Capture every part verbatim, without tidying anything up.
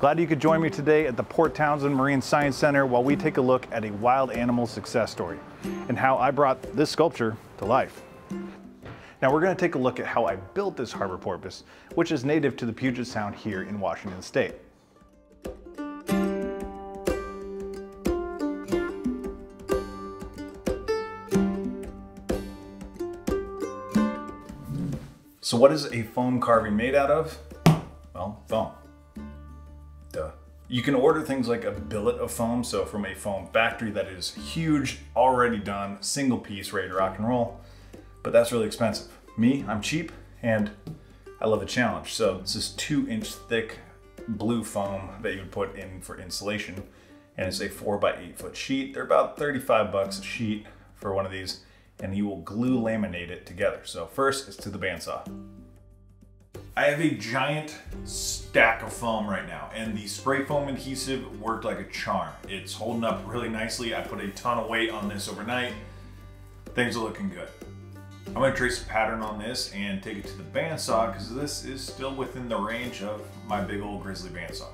Glad you could join me today at the Port Townsend Marine Science Center while we take a look at a wild animal success story and how I brought this sculpture to life. Now we're going to take a look at how I built this harbor porpoise, which is native to the Puget Sound here in Washington State. So what is a foam carving made out of? Well, foam. Duh. You can order things like a billet of foam, so from a foam factory that is huge, already done, single piece, ready to rock and roll, but that's really expensive. Me, I'm cheap, and I love a challenge. So this is two inch thick blue foam that you would put in for insulation, and it's a four by eight foot sheet. They're about thirty-five bucks a sheet for one of these, and you will glue laminate it together. So first, it's to the bandsaw. I have a giant stack of foam right now, and the spray foam adhesive worked like a charm. It's holding up really nicely. I put a ton of weight on this overnight. Things are looking good. I'm gonna trace a pattern on this and take it to the bandsaw, because this is still within the range of my big old grizzly bandsaw.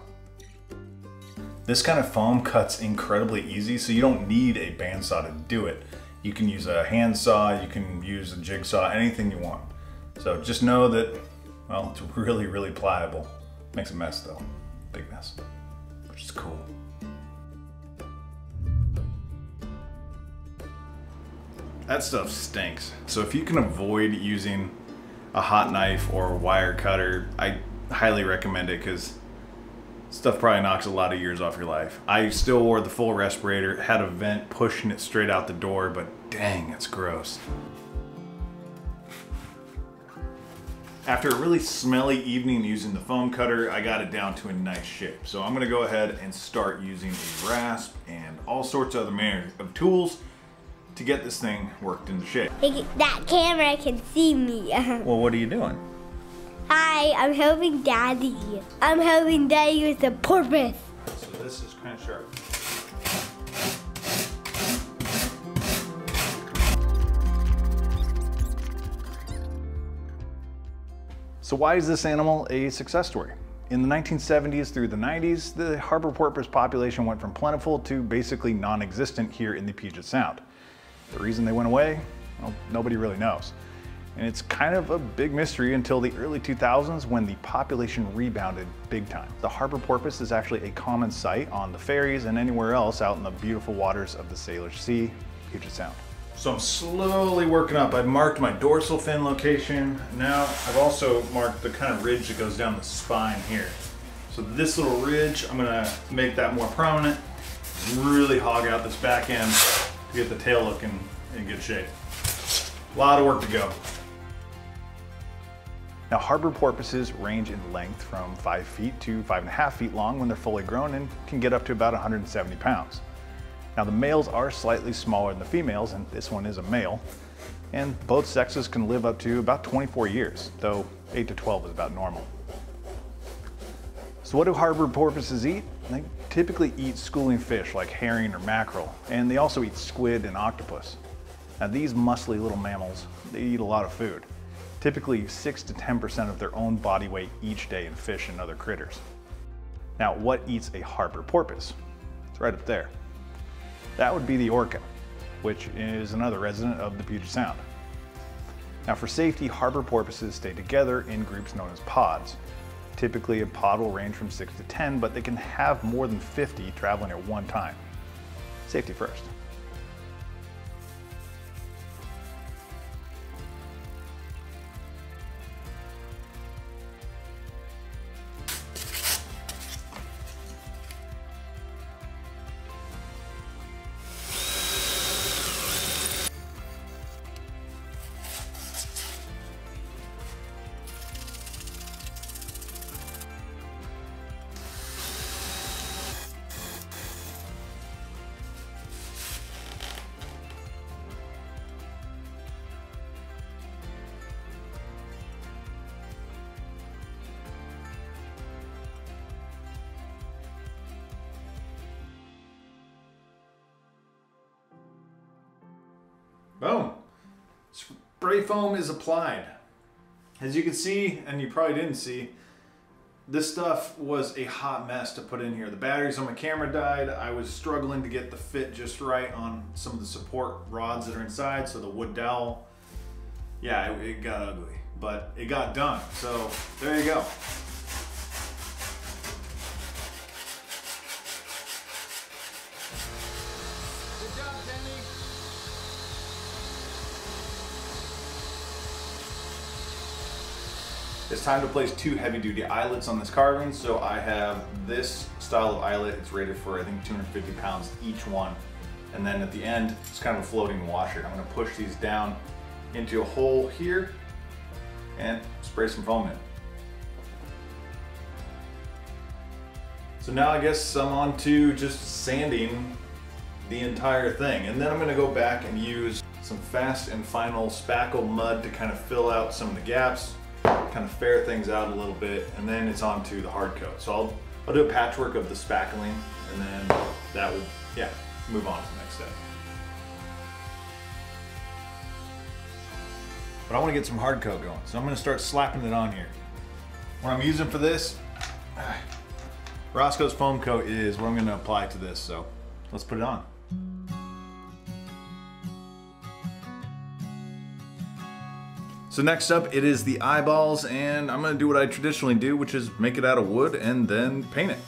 This kind of foam cuts incredibly easy, so you don't need a bandsaw to do it. You can use a hand saw, you can use a jigsaw, anything you want. So just know that, well, it's really, really pliable. Makes a mess though, big mess, which is cool. That stuff stinks. So if you can avoid using a hot knife or wire cutter, I highly recommend it, because stuff probably knocks a lot of years off your life. I still wore the full respirator, had a vent pushing it straight out the door, but dang, it's gross. After a really smelly evening using the foam cutter, I got it down to a nice shape. So I'm gonna go ahead and start using a rasp and all sorts of other manners of tools to get this thing worked into shape. Hey, that camera can see me. Well, what are you doing? Hi, I'm helping Daddy. I'm helping Daddy with the porpoise. So this is kind of sharp. So why is this animal a success story? In the nineteen seventies through the nineties, the harbor porpoise population went from plentiful to basically non-existent here in the Puget Sound. The reason they went away, well, nobody really knows. And it's kind of a big mystery until the early two thousands, when the population rebounded big time. The harbor porpoise is actually a common sight on the ferries and anywhere else out in the beautiful waters of the Salish Sea, Puget Sound. So I'm slowly working up. I've marked my dorsal fin location. Now I've also marked the kind of ridge that goes down the spine here. So this little ridge, I'm gonna make that more prominent, really hog out this back end to get the tail looking in good shape. A lot of work to go. Now, harbor porpoises range in length from five feet to five and a half feet long when they're fully grown, and can get up to about one hundred seventy pounds. Now, the males are slightly smaller than the females, and this one is a male, and both sexes can live up to about twenty-four years, though eight to twelve is about normal. So what do harbor porpoises eat? They typically eat schooling fish like herring or mackerel, and they also eat squid and octopus. Now, these muscly little mammals, they eat a lot of food. Typically six to ten percent of their own body weight each day in fish and other critters. Now, what eats a harbor porpoise? It's right up there. That would be the orca, which is another resident of the Puget Sound. Now, for safety, harbor porpoises stay together in groups known as pods. Typically, a pod will range from six to ten, but they can have more than fifty traveling at one time. Safety first. Boom! Spray foam is applied. As you can see, and you probably didn't see, This stuff was a hot mess to put in here. The batteries on my camera died. I was struggling to get the fit just right on some of the support rods that are inside, so the wood dowel. Yeah, it, it got ugly, but it got done. So there you go. It's time to place two heavy-duty eyelets on this carving, so I have this style of eyelet. It's rated for, I think, two hundred fifty pounds each one. And then at the end, it's kind of a floating washer. I'm gonna push these down into a hole here and spray some foam in. So now I guess I'm on to just sanding the entire thing. And then I'm gonna go back and use some fast and final spackle mud to kind of fill out some of the gaps, kind of fair things out a little bit, and then it's on to the hard coat. So I'll, I'll do a patchwork of the spackling, and then that will, yeah, move on to the next step. But I want to get some hard coat going, so I'm going to start slapping it on here. What I'm using for this, Rosco's Foam Coat is what I'm going to apply to this, so let's put it on. So next up, it is the eyeballs, and I'm gonna do what I traditionally do, which is make it out of wood and then paint it.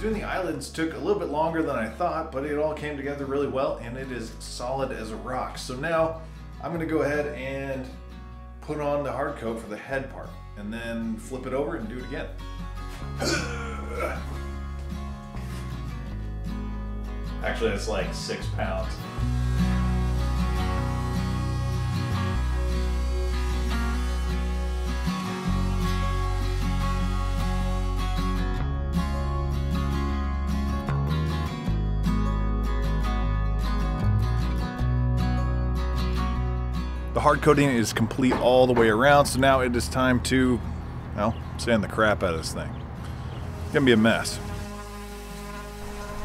Doing the eyelids took a little bit longer than I thought, but it all came together really well, and it is solid as a rock. So now I'm gonna go ahead and put on the hard coat for the head part, and then flip it over and do it again. Actually, it's like six pounds. The hard coating is complete all the way around, so now it is time to, well, sand the crap out of this thing. It's gonna be a mess.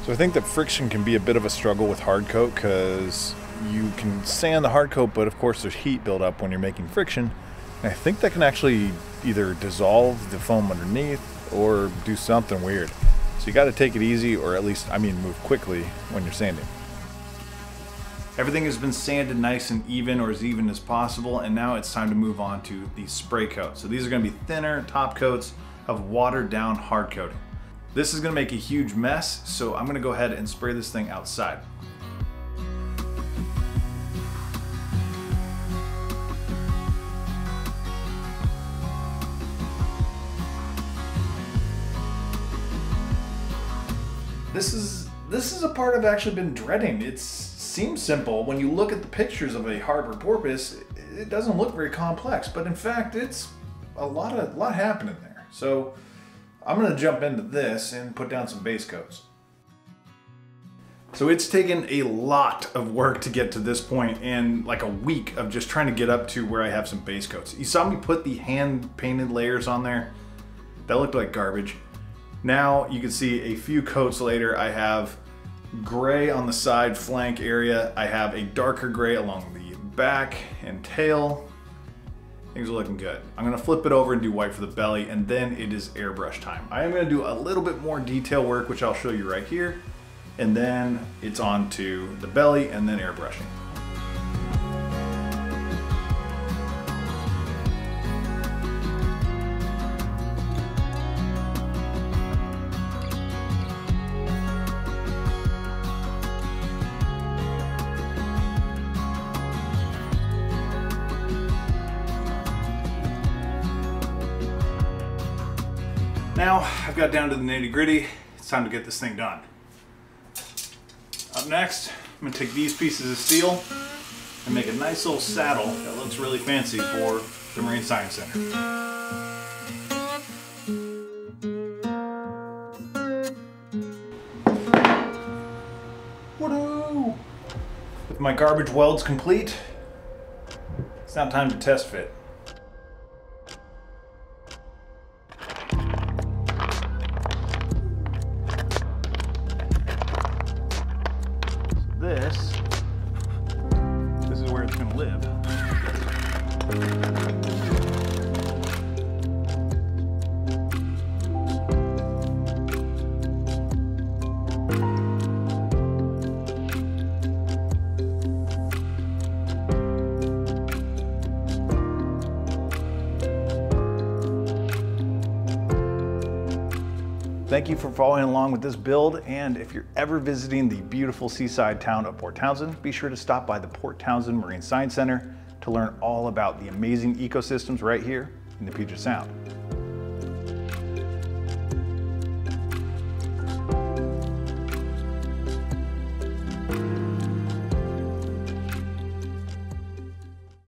So I think that friction can be a bit of a struggle with hard coat, because you can sand the hard coat, but of course there's heat buildup when you're making friction. And I think that can actually either dissolve the foam underneath or do something weird. So you gotta take it easy, or at least, I mean, move quickly when you're sanding. Everything has been sanded nice and even, or as even as possible, and now it's time to move on to the spray coat. So these are gonna be thinner top coats of watered down hard coating. This is gonna make a huge mess, so I'm gonna go ahead and spray this thing outside. This is, this is a part I've actually been dreading. It's seems simple. When you look at the pictures of a harbor porpoise, it doesn't look very complex, but in fact it's a lot of lot happening there. So I'm gonna jump into this and put down some base coats. So it's taken a lot of work to get to this point, and like a week of just trying to get up to where I have some base coats. You saw me put the hand painted layers on there. That looked like garbage. Now you can see a few coats later I have gray on the side flank area. I have a darker gray along the back and tail. Things are looking good. I'm gonna flip it over and do white for the belly, and then it is airbrush time. I am gonna do a little bit more detail work, which I'll show you right here, and then it's on to the belly and then airbrushing. Now I've got down to the nitty gritty. It's time to get this thing done. Up next, I'm gonna take these pieces of steel and make a nice little saddle that looks really fancy for the Marine Science Center. my garbage weld's complete. It's now time to test fit. This, this is where it's going to live. Thank you for following along with this build, and if you're ever visiting the beautiful seaside town of Port Townsend, be sure to stop by the Port Townsend Marine Science Center to learn all about the amazing ecosystems right here in the Puget Sound.